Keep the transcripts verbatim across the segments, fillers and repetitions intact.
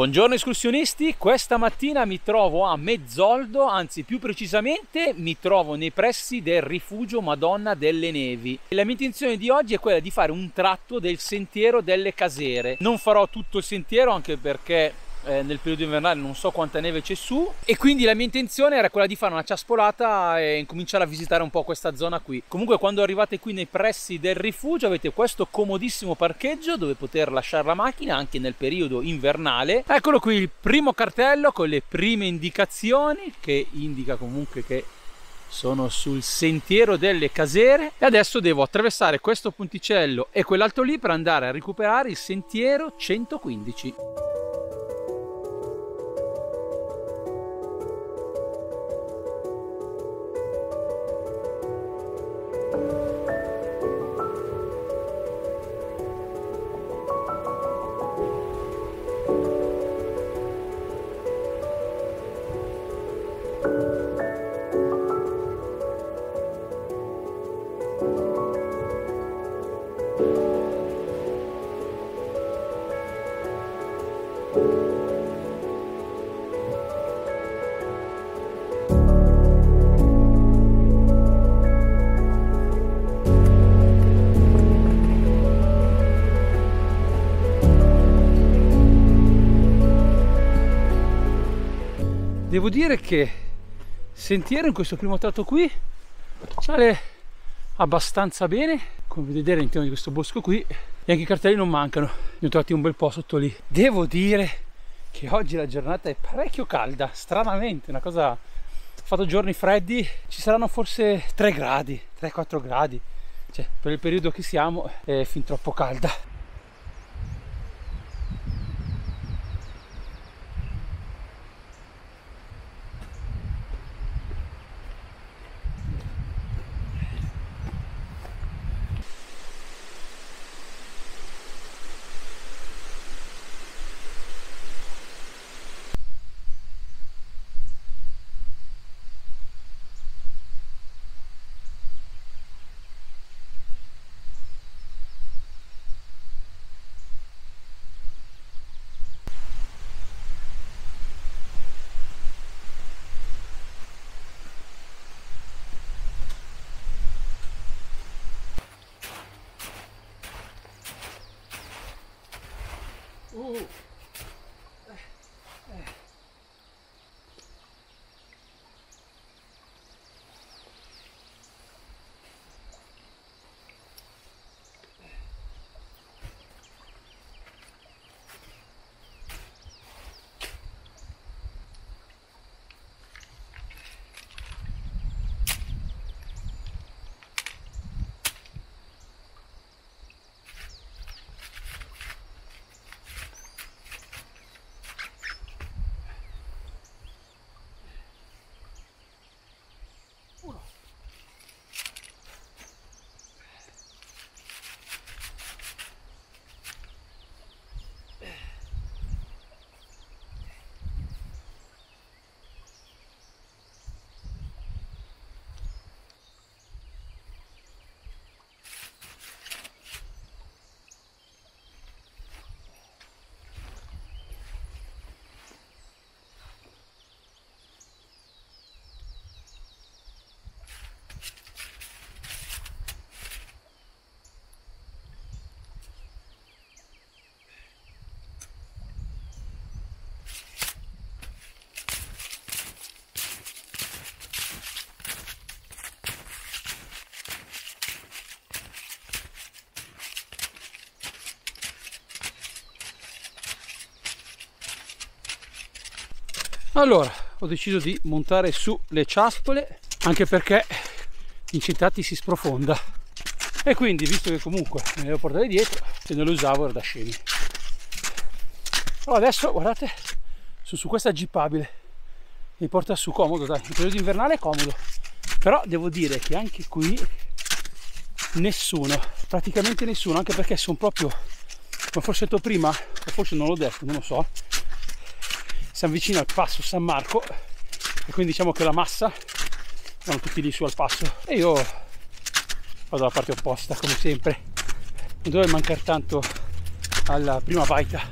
Buongiorno escursionisti, questa mattina mi trovo a Mezzoldo, anzi più precisamente mi trovo nei pressi del Rifugio Madonna delle Nevi. E la mia intenzione di oggi è quella di fare un tratto del Sentiero delle Casere. Non farò tutto il sentiero anche perché eh, nel periodo invernale non so quanta neve c'è su, e quindi la mia intenzione era quella di fare una ciaspolata e incominciare a visitare un po' questa zona qui. Comunque quando arrivate qui nei pressi del rifugio avete questo comodissimo parcheggio dove poter lasciare la macchina anche nel periodo invernale. Eccolo qui il primo cartello con le prime indicazioni che indica comunque che sono sul Sentiero delle Casere, e adesso devo attraversare questo punticello e quell'altro lì per andare a recuperare il sentiero centoquindici. Devo dire che sentiero in questo primo tratto qui sale abbastanza bene, come vedete all'interno di questo bosco qui, e anche i cartelli non mancano, ne ho trovati un bel po' sotto lì. Devo dire che oggi la giornata è parecchio calda, stranamente, una cosa, ho fatto giorni freddi, ci saranno forse tre gradi, tre quattro gradi, cioè per il periodo che siamo è fin troppo calda. Allora, ho deciso di montare su le ciaspole, anche perché in città ti si sprofonda, e quindi visto che comunque me le devo portare dietro, se non le usavo era da scemi. Allora adesso guardate, sono su questa gippabile, mi porta su comodo, dai, il periodo invernale è comodo, però devo dire che anche qui nessuno, praticamente nessuno, anche perché sono proprio, come forse ho detto prima, o forse non l'ho detto, non lo so, siamo vicino al Passo San Marco e quindi diciamo che la massa sono tutti lì su al passo, e io vado dalla parte opposta come sempre. Non deve mancare tanto alla prima baita.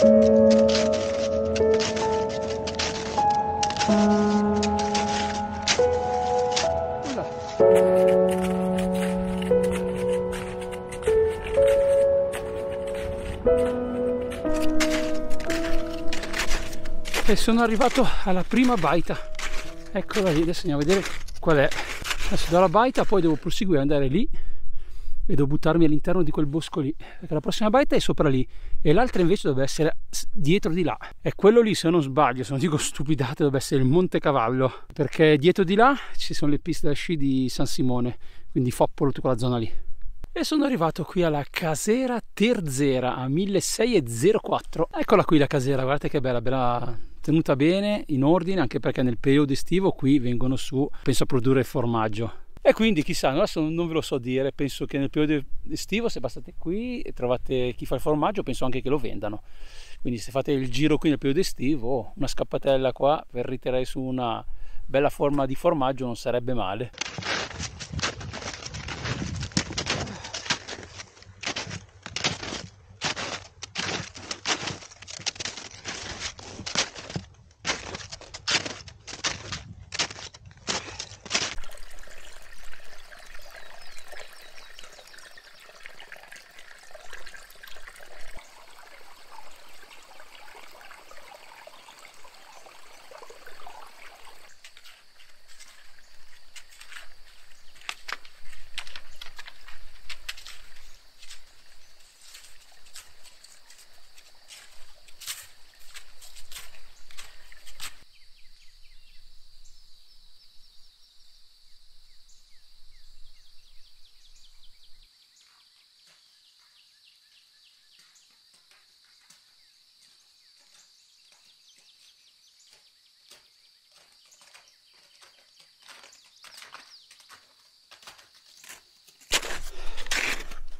E sono arrivato alla prima baita, eccola lì, adesso andiamo a vedere qual è. Adesso do la baita, poi devo proseguire, andare lì e devo buttarmi all'interno di quel bosco lì, perché la prossima baita è sopra lì e l'altra invece dovrebbe essere dietro di là. È quello lì, se non sbaglio, se non dico stupidate, dovrebbe essere il Monte Cavallo, perché dietro di là ci sono le piste da sci di San Simone, quindi Foppolo, tutta quella zona lì. E sono arrivato qui alla Casera Terzera a milleseicentoquattro. Eccola qui la casera, guardate che bella, bella tenuta bene, in ordine, anche perché nel periodo estivo qui vengono su, penso, a produrre formaggio. E quindi chissà, adesso non ve lo so dire, penso che nel periodo estivo se passate qui e trovate chi fa il formaggio, penso anche che lo vendano. Quindi se fate il giro qui nel periodo estivo, una scappatella qua per ritirare su una bella forma di formaggio non sarebbe male.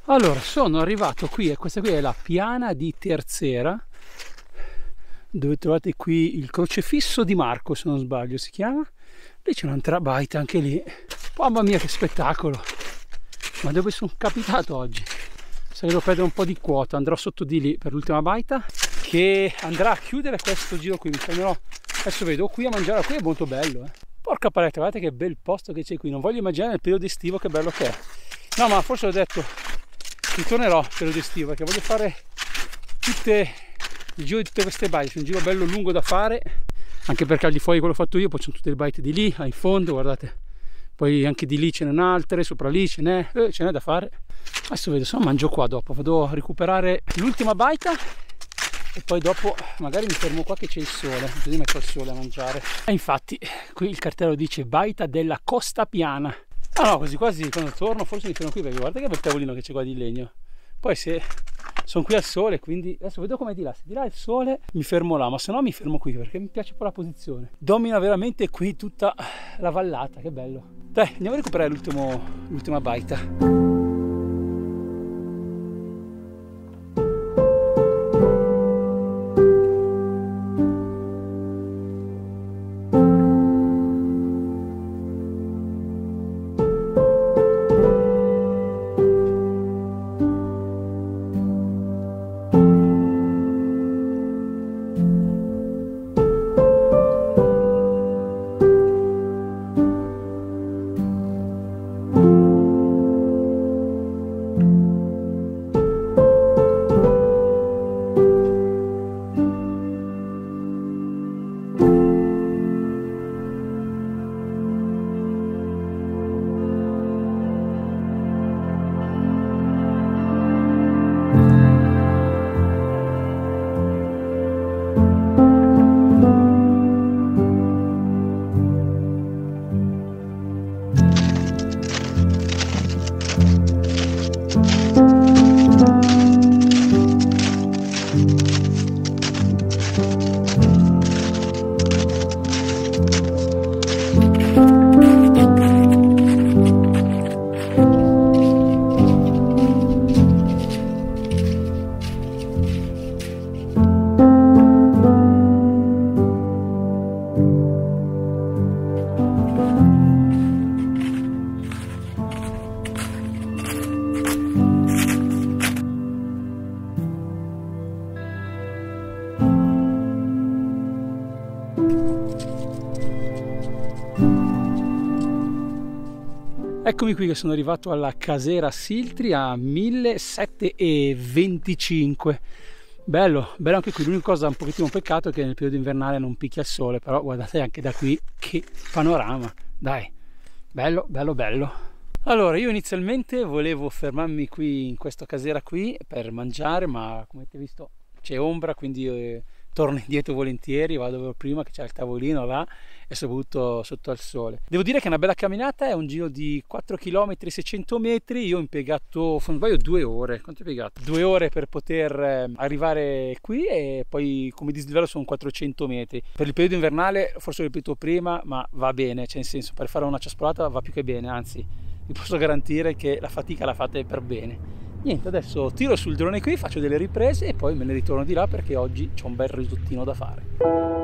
Allora, sono arrivato qui e questa qui è la Piana di Terzera, dove trovate qui il crocefisso di Marco, se non sbaglio si chiama. Lì c'è un'altra baita anche lì. Mamma mia che spettacolo! Ma dove sono capitato oggi? Se devo perdere un po' di quota, andrò sotto di lì per l'ultima baita, che andrà a chiudere questo giro qui. Mi fermerò, adesso vedo qui a mangiare, qui è molto bello. Eh. Porca paletta, guardate che bel posto che c'è qui, non voglio immaginare nel periodo estivo che bello che è. No, ma forse l'ho detto... Ritornerò per il estivo perché voglio fare tutte, il giro di tutte queste baite, un giro bello lungo da fare, anche perché al di fuori quello fatto io, poi ci sono tutte le baite di lì, là in fondo, guardate, poi anche di lì ce n'è altre, sopra lì ce n'è, eh, ce n'è da fare. Adesso vedo, se no mangio qua dopo, vado a recuperare l'ultima baita e poi dopo magari mi fermo qua che c'è il sole, così metto il sole a mangiare. E infatti qui il cartello dice Baita della Costa Piana. Ah no, quasi quasi quando torno forse mi fermo qui perché guarda che bel tavolino che c'è qua di legno. Poi se sono qui al sole, quindi adesso vedo com'è di là, se di là il sole mi fermo là, ma se no mi fermo qui perché mi piace un po' la posizione. Domina veramente qui tutta la vallata, che bello. Dai, andiamo a recuperare l'ultima baita. Eccomi qui che sono arrivato alla Casera Siltri a millesettecentoventicinque. Bello, bello anche qui. L'unica cosa un pochettino un peccato è che nel periodo invernale non picchia il sole, però guardate anche da qui che panorama, dai, bello, bello, bello. Allora, io inizialmente volevo fermarmi qui in questa casera qui per mangiare, ma come avete visto c'è ombra, quindi io torno indietro volentieri, vado dove prima che c'è il tavolino là e soprattutto sotto al sole. Devo dire che è una bella camminata, è un giro di quattro chilometri seicento metri, io ho impiegato, se non sbaglio, due ore, quanto ho impiegato? Due ore per poter arrivare qui e poi come dislivello sono quattrocento metri. Per il periodo invernale, forse l'ho ripetuto prima, ma va bene, cioè nel senso per fare una ciaspolata va più che bene, anzi vi posso garantire che la fatica la fate per bene. Niente, adesso tiro sul drone qui, faccio delle riprese e poi me ne ritorno di là perché oggi c'è un bel risottino da fare.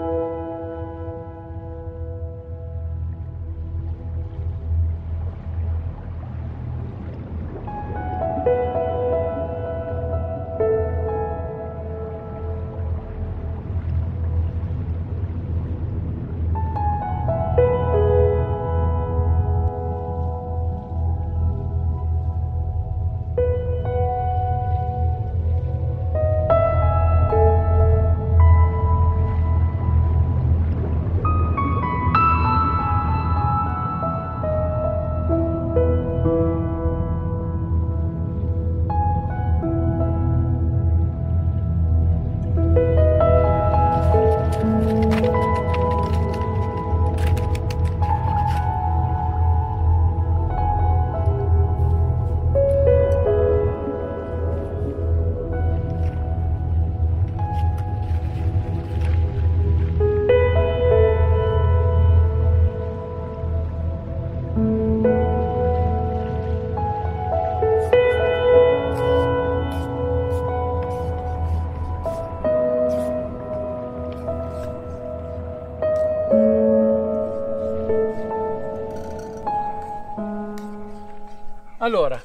Allora,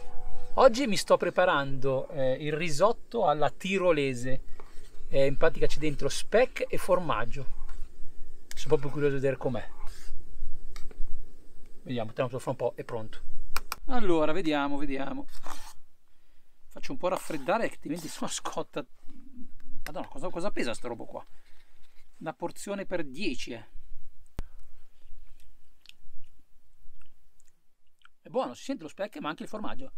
oggi mi sto preparando eh, il risotto alla tirolese, eh, in pratica c'è dentro speck e formaggio, sono proprio curioso di vedere com'è, vediamo, tanto fra un po' è pronto. Allora, vediamo, vediamo, faccio un po' raffreddare che diventi una scotta, madonna, cosa, cosa pesa sta roba qua? Una porzione per dieci, eh. È buono, si sente lo specchio ma anche il formaggio.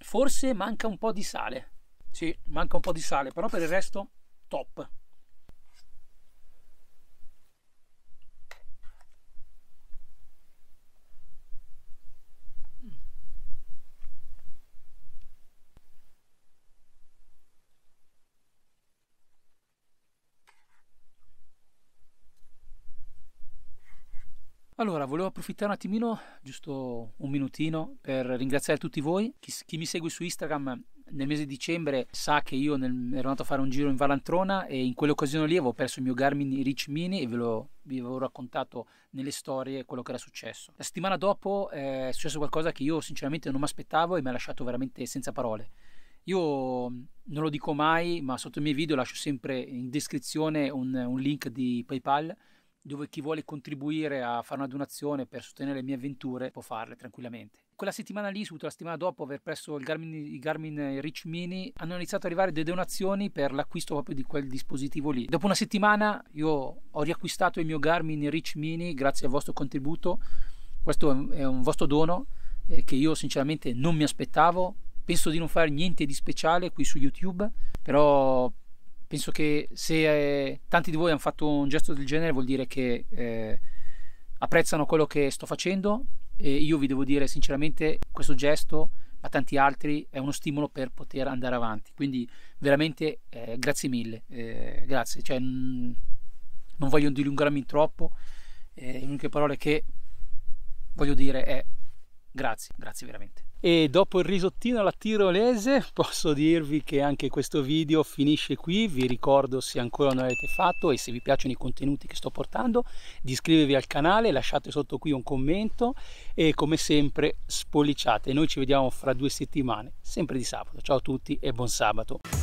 Forse manca un po' di sale. Sì, manca un po' di sale, però per il resto top. Allora, volevo approfittare un attimino, giusto un minutino, per ringraziare tutti voi. Chi, chi mi segue su Instagram nel mese di dicembre sa che io nel, ero andato a fare un giro in Vallantrona e in quell'occasione lì avevo perso il mio Garmin inReach Mini e ve lo vi avevo raccontato nelle storie quello che era successo. La settimana dopo eh, è successo qualcosa che io sinceramente non mi aspettavo e mi ha lasciato veramente senza parole. Io non lo dico mai, ma sotto i miei video lascio sempre in descrizione un, un link di PayPal, dove chi vuole contribuire a fare una donazione per sostenere le mie avventure può farle tranquillamente. Quella settimana lì, subito la settimana dopo aver preso il Garmin, il Garmin inReach Mini, hanno iniziato ad arrivare delle donazioni per l'acquisto proprio di quel dispositivo lì. Dopo una settimana io ho riacquistato il mio Garmin inReach Mini grazie al vostro contributo. Questo è un vostro dono eh, che io sinceramente non mi aspettavo. Penso di non fare niente di speciale qui su YouTube, però penso che se eh, tanti di voi hanno fatto un gesto del genere vuol dire che eh, apprezzano quello che sto facendo e io vi devo dire sinceramente questo gesto, ma tanti altri, è uno stimolo per poter andare avanti, quindi veramente eh, grazie mille, eh, grazie, cioè, non voglio dilungarmi troppo, eh, le uniche parole che voglio dire è grazie, grazie veramente. E dopo il risottino alla tirolese posso dirvi che anche questo video finisce qui. Vi ricordo, se ancora non l'avete fatto e se vi piacciono i contenuti che sto portando, di iscrivervi al canale, lasciate sotto qui un commento e come sempre spolliciate. Noi ci vediamo fra due settimane, sempre di sabato. Ciao a tutti e buon sabato.